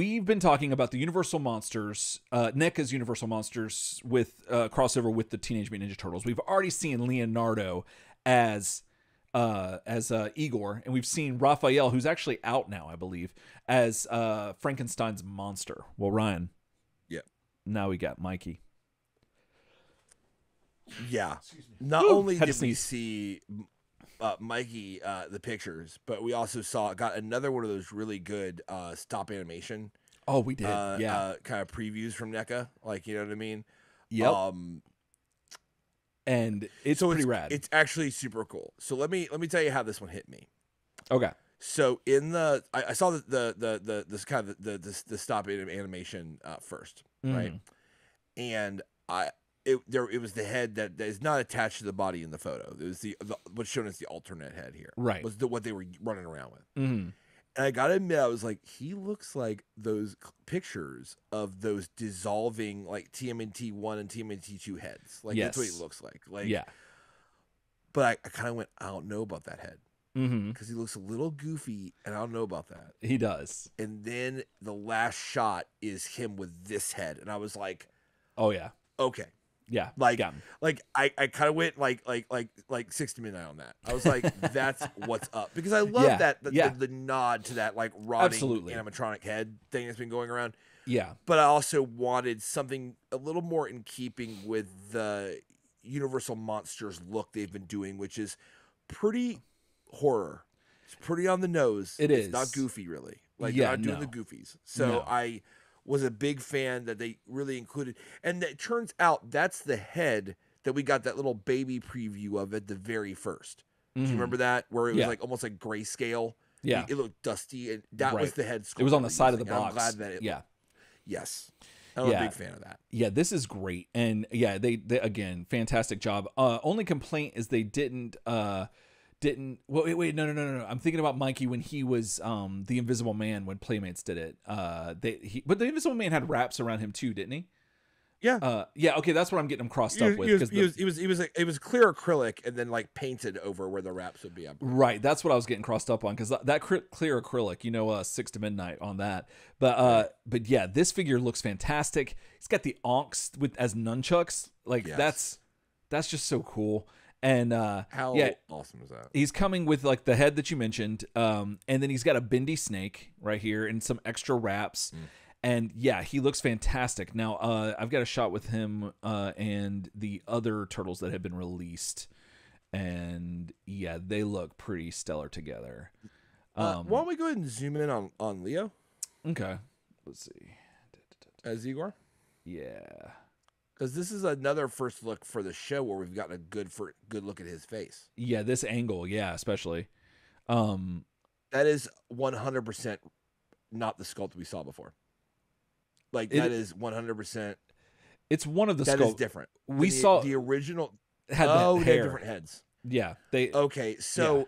We've been talking about the Universal Monsters, NECA's Universal Monsters, with crossover with the Teenage Mutant Ninja Turtles. We've already seen Leonardo as Igor, and we've seen Raphael, who's actually out now, I believe, as Frankenstein's monster. Well, Ryan. Yeah. Now we got Mikey. Yeah. Not only did we see Mikey, the pictures, but we also got another one of those really good stop animation. Oh, we did. Yeah. Kind of previews from NECA, like, you know what I mean? Yep. And it's pretty rad. It's actually super cool. So let me tell you how this one hit me. Okay. So in the I saw the this kind of the stop animation first, right? And it was the head that is not attached to the body in the photo. It was the what's shown as the alternate head here, right? Was what they were running around with. And I gotta admit, I was like, he looks like those pictures of those dissolving, like TMNT 1 and TMNT 2 heads. Like, yes, that's what he looks like. Like, yeah. But I kind of went, I don't know about that head, because he looks a little goofy, and I don't know about that. He does. And then the last shot is him with this head, and I was like, oh yeah, okay. Yeah, like I kind of went like 60 Midnight on that. I was like, that's what's up, because I love the nod to that like rotting animatronic head thing that's been going around. Yeah, but I also wanted something a little more in keeping with the Universal Monsters look they've been doing, which is pretty horror. It's pretty on the nose. It's not goofy really. Like, yeah, they're not doing the goofies. So I was a big fan that they really included. And it turns out that's the head that we got that little baby preview of at the very first. Do you remember that? Where it was like almost like grayscale. Yeah. It looked dusty. And that was the head sculpt. It was on the side of the box. I'm glad that it looked, yes. I'm a big fan of that. Yeah, this is great. And yeah, they again, fantastic job. Only complaint is they didn't, wait, no. I'm thinking about Mikey when he was the Invisible Man, when Playmates did it. But the Invisible Man had wraps around him too, didn't he? Yeah. Yeah. Okay, that's what I'm getting him crossed up with. It was clear acrylic and then like painted over where the wraps would be up. Right. That's what I was getting crossed up on, because that clear acrylic, you know, 6 to Midnight on that. But yeah, this figure looks fantastic. He's got the onks as nunchucks. Like, that's just so cool. And how awesome is that? He's coming with like the head that you mentioned, and then he's got a bendy snake right here and some extra wraps, and yeah, he looks fantastic. Now I've got a shot with him and the other turtles that have been released, and yeah, they look pretty stellar together. Why don't we go ahead and zoom in on Leo? Okay, let's see. As Igor, yeah. Because this is another first look for the show where we've gotten a good look at his face. Yeah, this angle, yeah, especially. That is 100% not the sculpt we saw before. Like, that is 100%. It's one of the sculpts. That is different. We saw the original. They have different heads. Yeah. Okay, so yeah.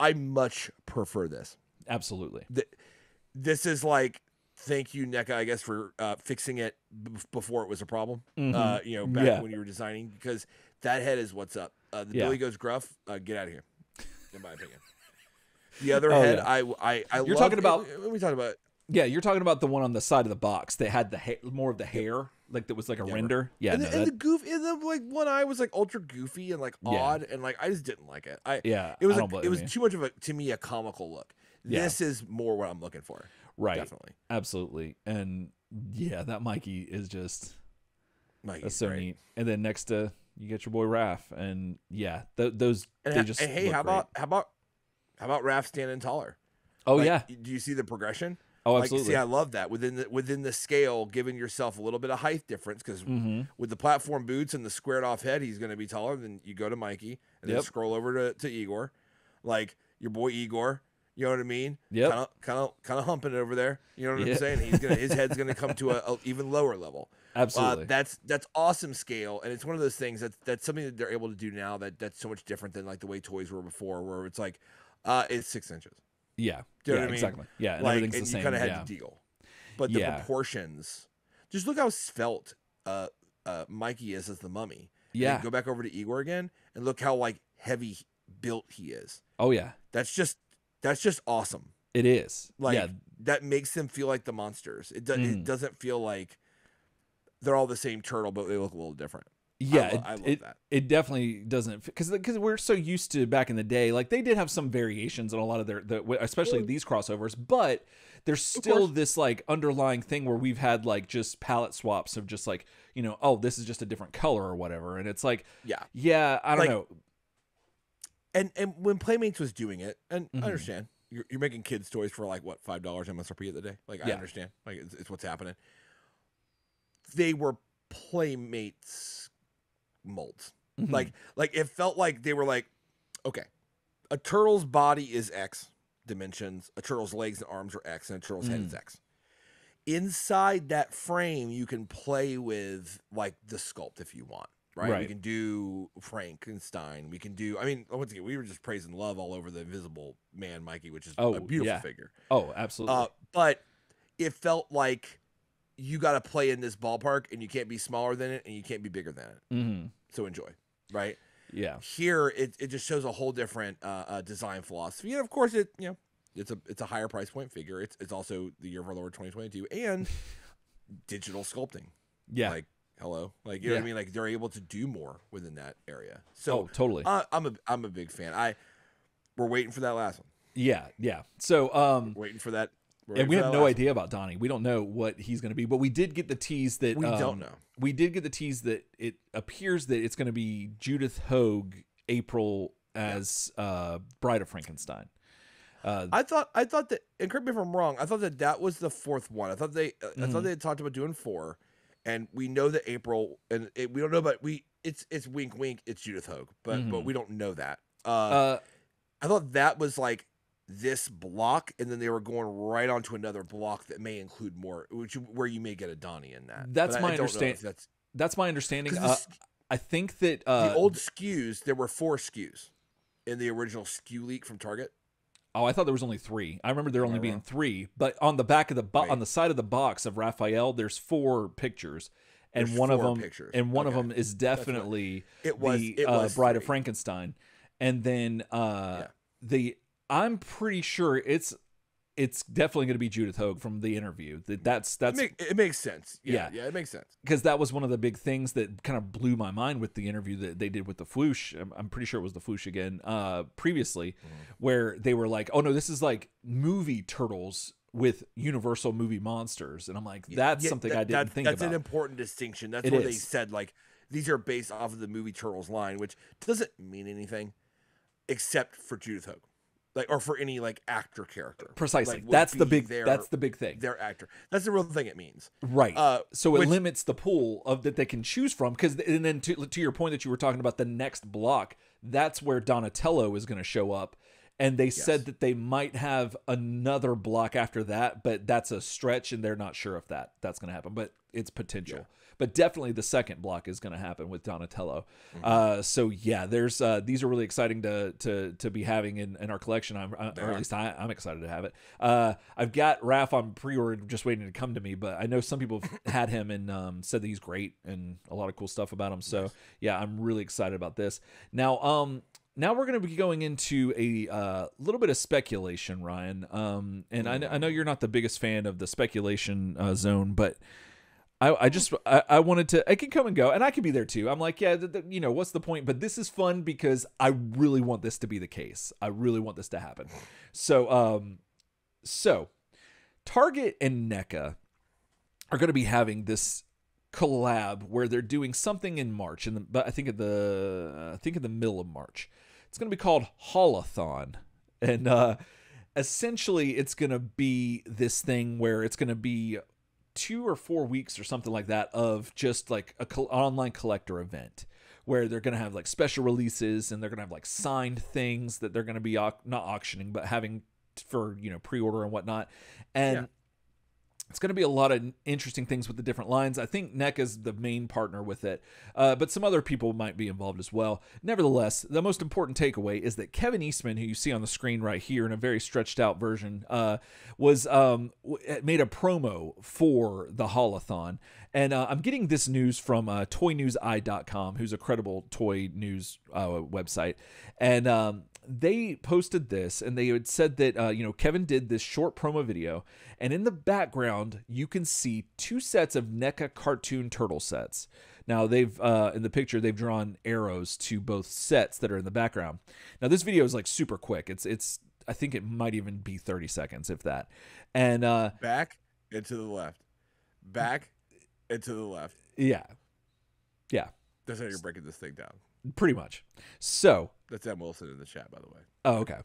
I much prefer this. Absolutely. This is like, thank you, NECA, I guess, for fixing it before it was a problem, you know, back when you were designing, because that head is what's up. Billy Goes Gruff, get out of here, in my opinion. The other head, I love. You're talking about, when we talk about it. Yeah, you're talking about the one on the side of the box that had more of the hair, like that was like a render. Yeah, and the goof, and the like one eye was like ultra goofy and like odd, and like I just didn't like it. It was too much of to me a comical look. Yeah. This is more what I'm looking for. Right. Definitely. Absolutely. And yeah, that Mikey is just Mikey's so neat. And then next to you get your boy Raph, and yeah, how about Raph standing taller? Oh, like, yeah. Do you see the progression? Oh, absolutely. Like, see, I love that within the scale, giving yourself a little bit of height difference, because with the platform boots and the squared off head, he's going to be taller. Then you go to Mikey, and then scroll over to Igor, like your boy Igor. You know what I mean? Yeah. Kind of humping it over there. You know what I'm saying? His head's gonna come to a even lower level. Absolutely. That's awesome scale, and it's one of those things that's something that they're able to do now that's so much different than like the way toys were before, where it's like, it's 6 inches. Yeah. Do you know what I mean? Exactly. Yeah. And like, everything's the same. You kind of had to deal, but the proportions. Just look how svelte Mikey is as the mummy. Yeah. And go back over to Igor again, and look how like heavy built he is. Oh yeah. That's just awesome. It is. Like, yeah. That makes them feel like the monsters. It, it doesn't feel like they're all the same turtle, but they look a little different. Yeah, I love that. It definitely doesn't, because we're so used to back in the day. Like, they did have some variations in a lot of their, especially these crossovers, but there's still this like underlying thing where we've had like just palette swaps of just like, you know, oh, this is just a different color or whatever, and it's like, yeah, I don't know. And when Playmates was doing it, and I understand you're making kids toys for like what, $5 MSRP of the day. Like, I understand, like it's what's happening. They were Playmates molds. Like it felt like they were like, okay, a turtle's body is X dimensions, a turtle's legs and arms are X, and a turtle's head is X. Inside that frame, you can play with like the sculpt if you want, right? We can do Frankenstein, we can do, I mean, once again, we were just praising love all over the Invisible Man, Mikey, which is a beautiful figure. Oh, absolutely. But it felt like you got to play in this ballpark, and you can't be smaller than it, and you can't be bigger than it. So enjoy, right? Yeah. Here, it just shows a whole different design philosophy, and of course, it's a higher price point figure. It's also the year of our Lord 2022, and digital sculpting. Yeah. Like, hello, like you know what I mean? Like, they're able to do more within that area. So totally. I'm a big fan. We're waiting for that last one. Yeah. So we're waiting for that. And we have no idea about Donnie. We don't know what he's going to be, but we did get the tease that... We did get the tease that it appears that it's going to be Judith Hoag, April, as Bride of Frankenstein. I thought that, and correct me if I'm wrong, I thought that that was the fourth one. I thought they I thought they had talked about doing 4, and we know that April, and we don't know, but it's wink wink, it's Judith Hoag, but we don't know that. I thought that was like this block, and then they were going right onto another block that may include more, where you may get a Donnie in that. That's my understanding. I think that the old SKUs, there were 4 SKUs in the original SKU leak from Target. Oh, I thought there was only 3. I remember there only being 3, but on the back of the on the side of the box of Raphael, there's 4 pictures, and one of them is definitely the Bride of Frankenstein, and then I'm pretty sure it's definitely going to be Judith Hoag from the interview. It makes sense. Yeah, it makes sense. Because that was one of the big things that kind of blew my mind with the interview that they did with the Fwoosh. I'm pretty sure it was the Fwoosh again previously, where they were like, oh no, this is like movie turtles with Universal movie monsters. And I'm like, that's something I didn't think about. That's an important distinction. That's what they said. Like, these are based off of the movie Turtles line, which doesn't mean anything except for Judith Hoag. Like, or for any like actor character, precisely. Like, that's the big thing. Their actor. That's the real thing it means, right? So it limits the pool of that they can choose from. Because and then to your point that you were talking about, the next block, that's where Donatello is going to show up, and they said that they might have another block after that, but that's a stretch, and they're not sure if that's going to happen. But it's potential. But definitely the second block is going to happen with Donatello. So yeah, there's these are really exciting to be having in our collection. Or at least I'm excited to have it. I've got Raph on pre-order, just waiting to come to me. But I know some people have had him and said that he's great and a lot of cool stuff about him. So yeah, I'm really excited about this. Now, now we're going to be going into a little bit of speculation, Ryan. And I know you're not the biggest fan of the speculation zone, but I wanted to, I can come and go, and I can be there too. I'm like, yeah, you know, what's the point? But this is fun because I really want this to be the case. I really want this to happen. So, Target and NECA are going to be having this collab where they're doing something in March, but I think in the middle of March. It's going to be called Haulathon, and essentially it's going to be this thing where it's going to be 2 or 4 weeks or something like that of just like a online collector event where they're going to have like special releases, and they're going to have like signed things that they're going to be not auctioning, but having for, you know, pre-order and whatnot. And it's going to be a lot of interesting things with the different lines. I think NECA is the main partner with it, but some other people might be involved as well. Nevertheless, the most important takeaway is that Kevin Eastman, who you see on the screen right here in a very stretched out version, made a promo for the Haulathon. And I'm getting this news from Toynewsi.com, who's a credible toy news website. And they posted this, and they had said that, you know, Kevin did this short promo video, and in the background, you can see two sets of NECA cartoon turtle sets. Now, they've in the picture, they've drawn arrows to both sets that are in the background. Now, this video is like super quick. It's I think it might even be 30 seconds, if that. And back and to the left, back and to the left. Yeah, yeah. That's how you're breaking this thing down. Pretty much. So that's Em Wilson in the chat, by the way. Oh, okay.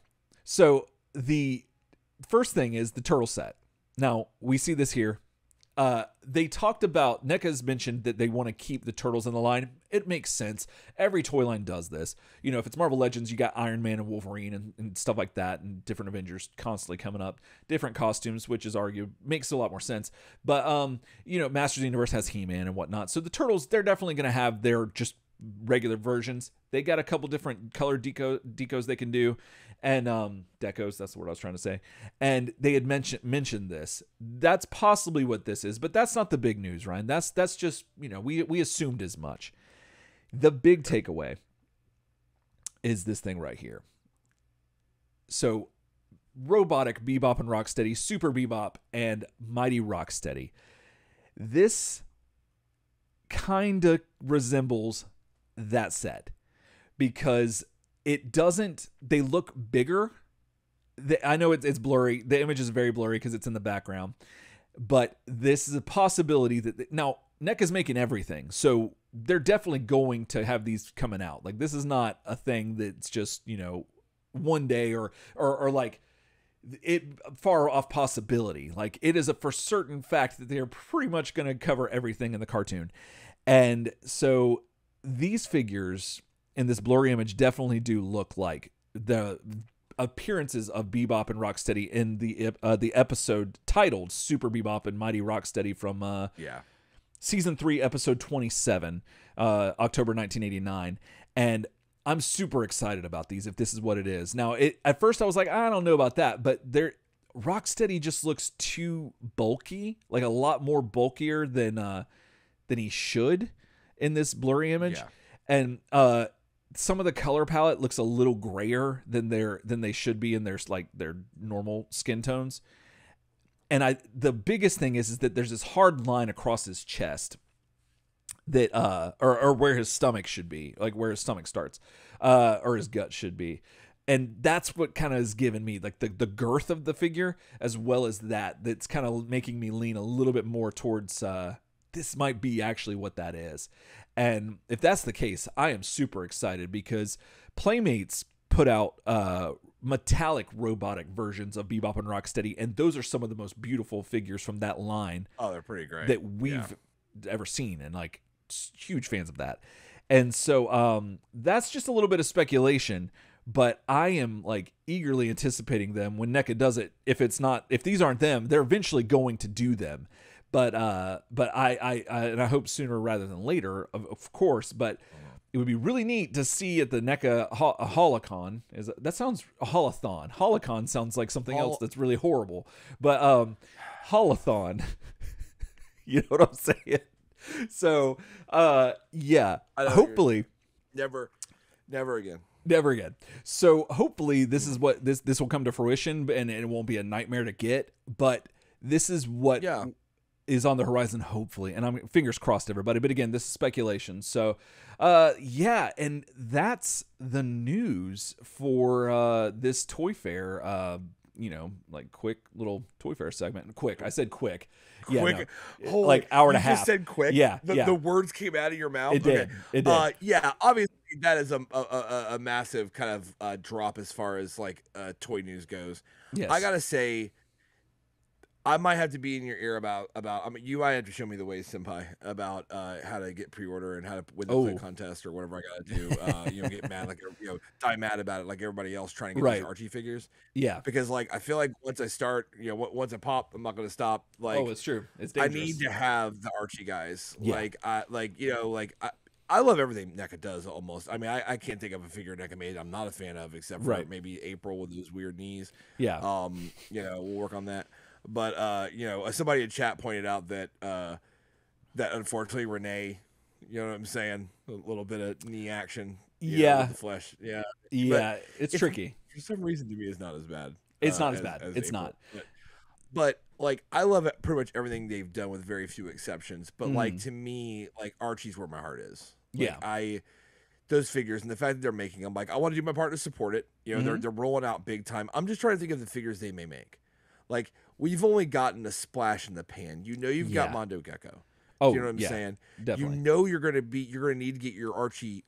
So the first thing is the turtle set. Now we see this here. They talked about, NECA's mentioned that they want to keep the turtles in the line. It makes sense. Every toy line does this. You know, if it's Marvel Legends, you got Iron Man and Wolverine and stuff like that, and different Avengers constantly coming up, different costumes, which is argued makes a lot more sense. But, you know, Masters of the Universe has He-Man and whatnot. So the turtles, they're definitely going to have their just regular versions. They got a couple different color decos they can do. And decos, that's the word I was trying to say. And they had mentioned this. That's possibly what this is, but that's not the big news, Ryan. That's just, you know, we assumed as much. The big takeaway is this thing right here. So robotic Bebop and Rocksteady, Super Bebop and Mighty Rocksteady. This kind of resembles that set because it doesn't, they look bigger. I know it's blurry. The image is very blurry because it's in the background. But this is a possibility that, now, NECA's making everything. So they're definitely going to have these coming out. Like, this is not a thing that's just, you know, one day or like, it far off possibility. Like, it is a for certain fact that they're pretty much going to cover everything in the cartoon. And so these figures in this blurry image definitely do look like the appearances of Bebop and Rocksteady in the episode titled Super Bebop and Mighty Rocksteady from season 3, episode 27, October 1989. And I'm super excited about these if this is what it is. Now, at first I was like, I don't know about that, but Rocksteady just looks too bulky, like a lot more bulkier than he should in this blurry image. Yeah. And some of the color palette looks a little grayer than they should be in their normal skin tones. And the biggest thing is that there's this hard line across his chest that or where his stomach should be, like where his stomach starts or his gut should be. And that's what kind of is giving me like the girth of the figure, as well as that's kind of making me lean a little bit more towards this might be actually what that is. And if that's the case, I am super excited because Playmates put out metallic robotic versions of Bebop and Rocksteady, and those are some of the most beautiful figures from that line. Oh, they're pretty great. That we've ever seen, and like huge fans of that. And so that's just a little bit of speculation, but I am like eagerly anticipating them when NECA does it. If these aren't them, they're eventually going to do them. But I hope sooner rather than later, of course. But it would be really neat to see at the NECA Haulathon. That sounds Haulathon. Haulathon sounds like something else that's really horrible. But Haulathon, you know what I'm saying? So yeah, hopefully, never again. Never again. So hopefully, this is what this will come to fruition, and it won't be a nightmare to get. But this is what. Yeah. Is on the horizon, hopefully, and I'm fingers crossed, everybody. But again, this is speculation. So, yeah, and that's the news for this Toy Fair. You know, like quick little Toy Fair segment. Quick, I said quick. Yeah, quick, no, holy, like hour and a half. Just said quick. Yeah, the words came out of your mouth. It did. Okay. It did. Yeah, obviously that is a massive kind of drop as far as like toy news goes. Yes. I gotta say. I might have to be in your ear about. I mean, you might have to show me the way, Senpai, about how to get pre-order and how to win the play contest or whatever I gotta do. You know, get mad like die mad about it like everybody else trying to get these Archie figures. Yeah, because like I feel like once I start, you know, once I pop, I'm not gonna stop. Like, oh, it's true. It's dangerous. I need to have the Archie guys. Yeah. I love everything NECA does almost. I mean, I can't think of a figure NECA made I'm not a fan of, except for maybe April with those weird knees. Yeah. You know, we'll work on that. But, you know, somebody in chat pointed out that, that unfortunately Renee, you know what I'm saying? A little bit of knee action. Yeah, with the flesh. Yeah, yeah, but it's tricky. For some reason, to me, it's not as bad. It's not as bad. As it's April. Not. But like, I love it, pretty much everything they've done, with very few exceptions. But like, to me, like, Archie's where my heart is. Like, yeah, those figures, and the fact that they're making them, like, I want to do my part to support it. You know, they're rolling out big time. I'm just trying to think of the figures they may make. Like, we've only gotten a splash in the pan. You know, you've got Mondo Gecko. Oh, do you know what I'm saying? Definitely. You know, you're gonna need to get your Archie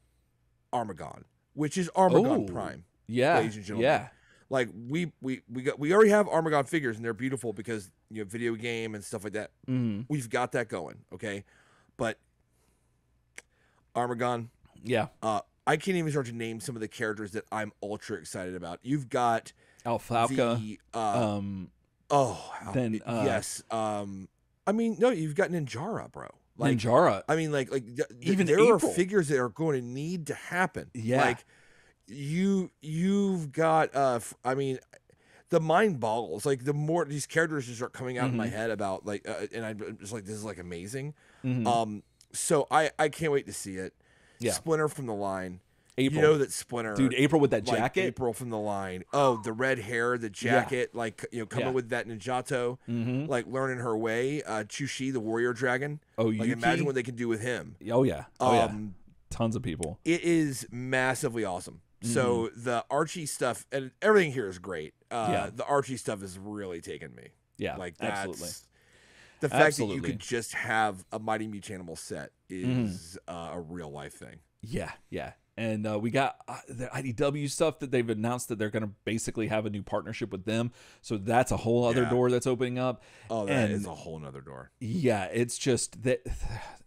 Armagon, which is Armagon Prime. Yeah, ladies and gentlemen. Yeah, like we already have Armagon figures, and they're beautiful because, you know, video game and stuff like that. We've got that going, okay, but Armagon. Yeah. I can't even start to name some of the characters that I'm ultra excited about. You've got Alfalfa. I mean, no, you've got Ninjara, bro. Like, Ninjara. I mean, even there April. Are figures that are going to need to happen. Yeah. Like, you've got I mean, the mind boggles. Like, the more these characters just start coming out in my head about, like, and I'm just like, this is, like, amazing. So I can't wait to see it. Yeah. Splinter from the line. April. You know that Splinter. Dude, April with that jacket. Like, April from the line. Oh, the red hair, the jacket, like, you know, coming with that ninjato, like, learning her way. Chushi, the warrior dragon. Oh, like, imagine what they can do with him. Oh, yeah. Tons of people. It is massively awesome. So the Archie stuff, and everything here is great. The Archie stuff has really taken me. Yeah, like, that's... Absolutely. The fact that you could just have a Mighty Mutant Animal set is a real life thing. Yeah, yeah. And we got the IDW stuff that they've announced that they're going to basically have a new partnership with them. So that's a whole other door that's opening up. Oh, that is a whole nother door. Yeah, it's just that.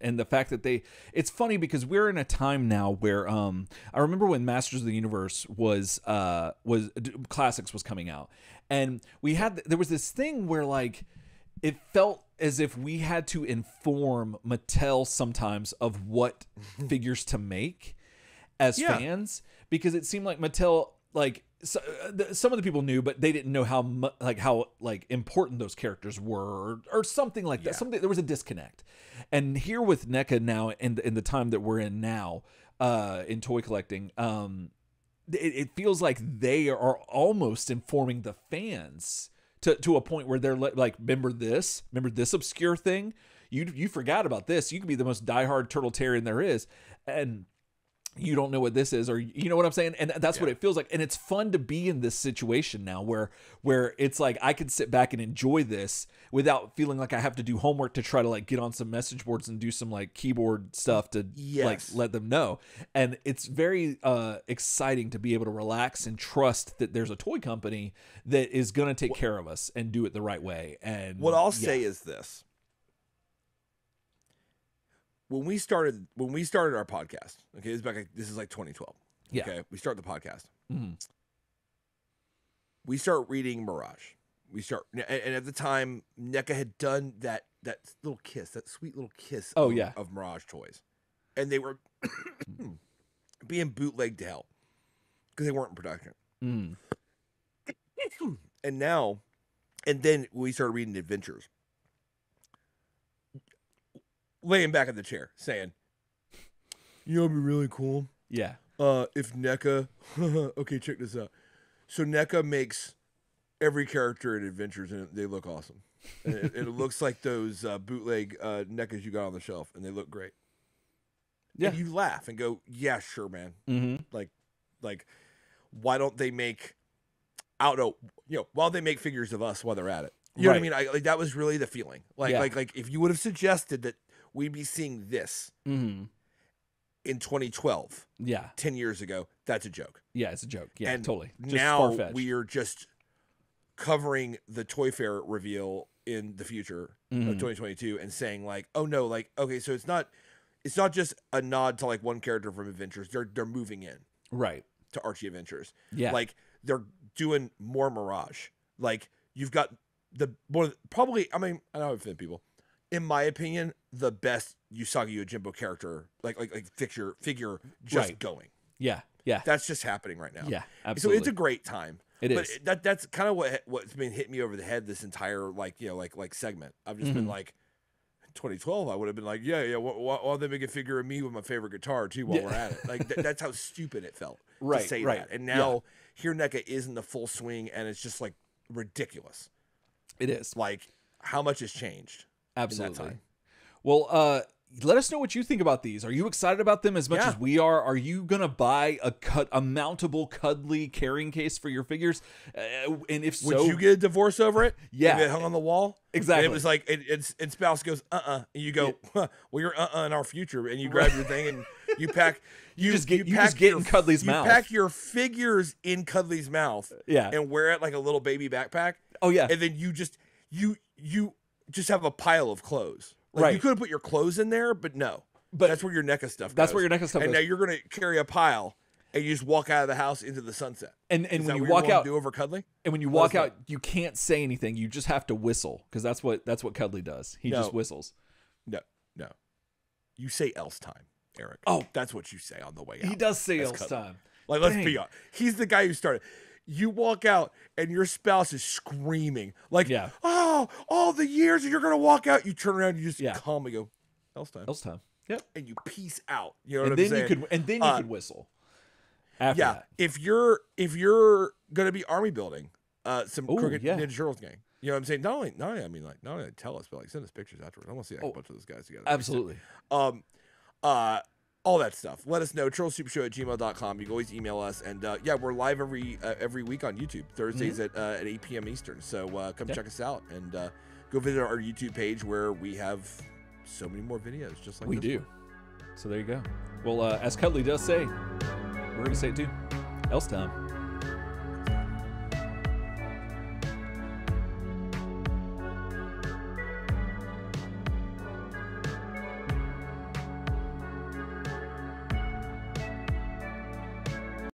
And the fact that it's funny because we're in a time now where I remember when Masters of the Universe was Classics was coming out. And we had, there was this thing where, like, it felt as if we had to inform Mattel sometimes of what figures to make as fans, because it seemed like Mattel, like, so, some of the people knew, but they didn't know how important those characters were, or something like that. Something, there was a disconnect. And here with NECA now, and in the time that we're in now, in toy collecting, it feels like they are almost informing the fans to a point where they're like, remember this obscure thing? You forgot about this. You could be the most diehard Turtletarian there is, and you don't know what this is, or you know what I'm saying? And that's what it feels like. And it's fun to be in this situation now where it's like, I can sit back and enjoy this without feeling like I have to do homework to try to, like, get on some message boards and do some, like, keyboard stuff to like, let them know. And it's very exciting to be able to relax and trust that there's a toy company that is going to take care of us and do it the right way. And what I'll say is this: when we started our podcast, okay, this is like 2012. Yeah. Okay, we start the podcast. We start reading Mirage. And at the time, NECA had done that little kiss, that sweet little kiss. Oh, of Mirage toys, and they were being bootlegged to hell because they weren't in production. And now, and then we started reading Adventures. Laying back in the chair, saying, "You know, it'd be really cool. Yeah. If NECA, okay, check this out. So NECA makes every character in Adventures, and they look awesome. And it looks like those bootleg NECAs you got on the shelf, and they look great. Yeah. And you laugh and go, yeah, sure, man. Like, why don't they make? I don't know. You know, why don't they make figures of us while they're at it? You know what I mean? Like, that was really the feeling. Like, like if you would have suggested that." We'd be seeing this in 2012. Yeah. 10 years ago. That's a joke. Yeah, it's a joke. Yeah, and totally. Just now we are just covering the Toy Fair reveal in the future of 2022 and saying, like, oh no, like, okay, so it's not just a nod to, like, one character from Adventures. They're moving in. Right. To Archie Adventures. Yeah. Like, they're doing more Mirage. Like, you've got I don't offend people. In my opinion, the best Usagi Yojimbo character, like figure just going. Yeah, yeah. That's just happening right now. Yeah, absolutely. So it's a great time. It is. But that's kind of what's been hitting me over the head this entire, like, you know, like segment. I've just been like, 2012, I would have been like, yeah, why don't they make a figure of me with my favorite guitar too while we're at it? Like that's how stupid it felt to say that. And now here NECA is in the full swing, and it's just like ridiculous. It is. Like, how much has changed? Absolutely. In that time? Well, let us know what you think about these. Are you excited about them as much as we are? Are you going to buy a mountable, Cudley carrying case for your figures? And if so... would you get a divorce over it? Yeah. If it hung on the wall? Exactly. And it was like, and spouse goes, uh-uh. And you go, well, you're uh-uh in our future. And you grab your thing and you pack... You just get in Cudley's mouth. You pack your figures in Cudley's mouth. Yeah. And wear it like a little baby backpack. Oh, yeah. And then you just... You just have a pile of clothes. Like, you could have put your clothes in there, but no. But that's where your NECA stuff goes. That's where your NECA stuff goes. And now you're going to carry a pile, and you just walk out of the house into the sunset. And when you walk out, do over Cudley. And when you walk out, you can't say anything. You just have to whistle, because that's what Cudley does. He just whistles. No. You say else time, Eric. Oh, that's what you say on the way out. He does say else time. Like, let's be honest. He's the guy who started. You walk out and your spouse is screaming like, "Oh, all the years!" And you're gonna walk out. You turn around, and you just calm and go, "Else time." Else time. Yep. And you peace out. You know what I'm saying? And then you could whistle. After that. If you're gonna be army building, some crooked Ninja Turtles gang. You know what I'm saying? Not only I mean, like, not only tell us, but like send us pictures afterwards. I want to see like, a bunch of those guys together. Absolutely. All that stuff. Let us know. TrollSoupShow@gmail.com. You can always email us. And yeah, we're live every week on YouTube, Thursdays at 8 p.m. Eastern. So come check us out and go visit our YouTube page where we have so many more videos just like this one. So there you go. Well, as Cudley does say, we're going to say it too. Else time.